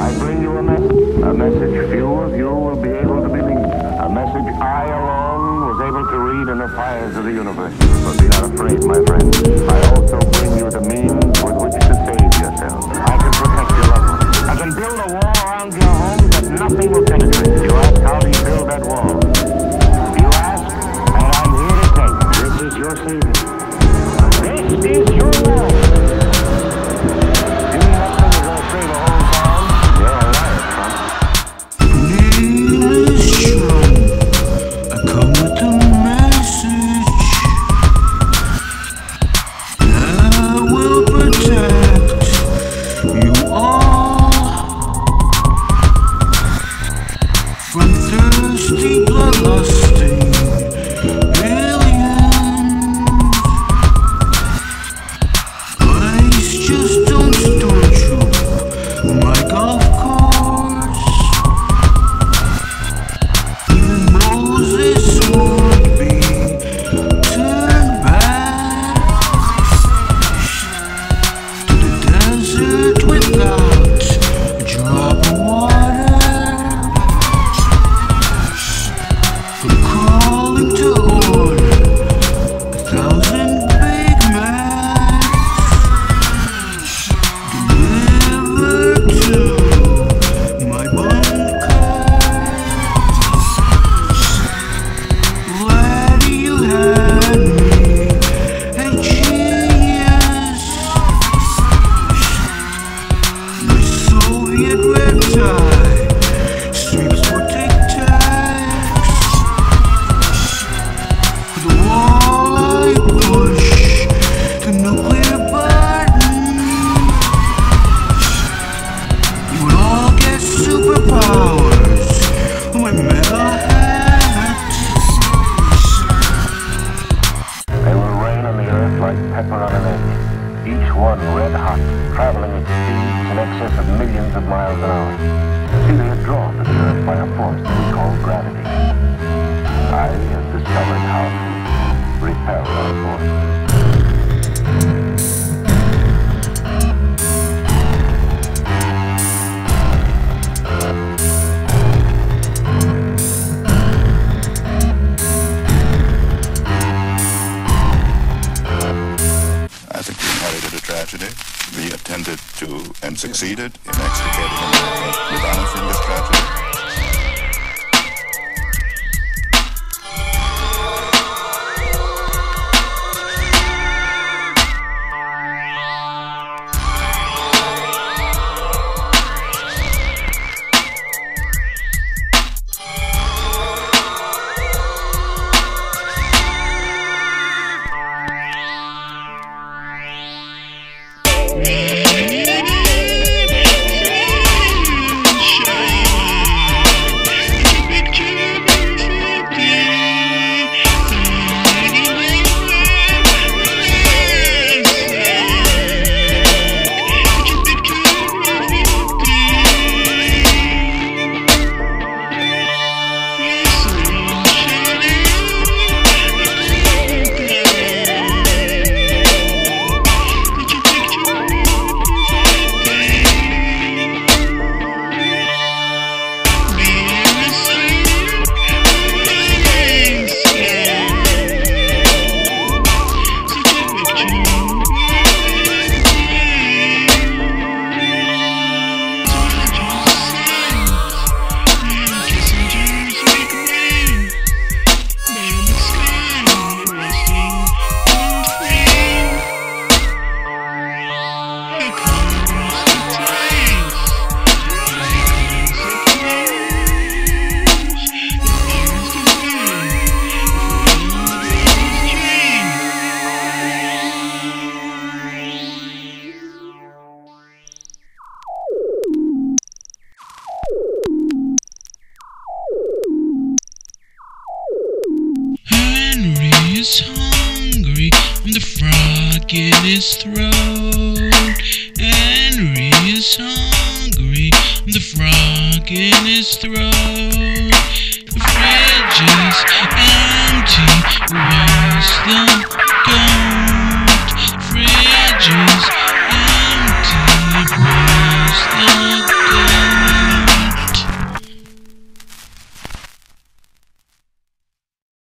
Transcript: I bring you a message few of you will be able to believe. A message I alone was able to read in the fires of the universe. But be not afraid, my friend. I also bring you the means with which to save yourself. I can protect your loved ones. I can build a wall around your home that nothing will penetrate. You ask, how do you build that wall? You ask, and I'm here to tell you, this is your savior. This is your wall. The fridge is empty, where's the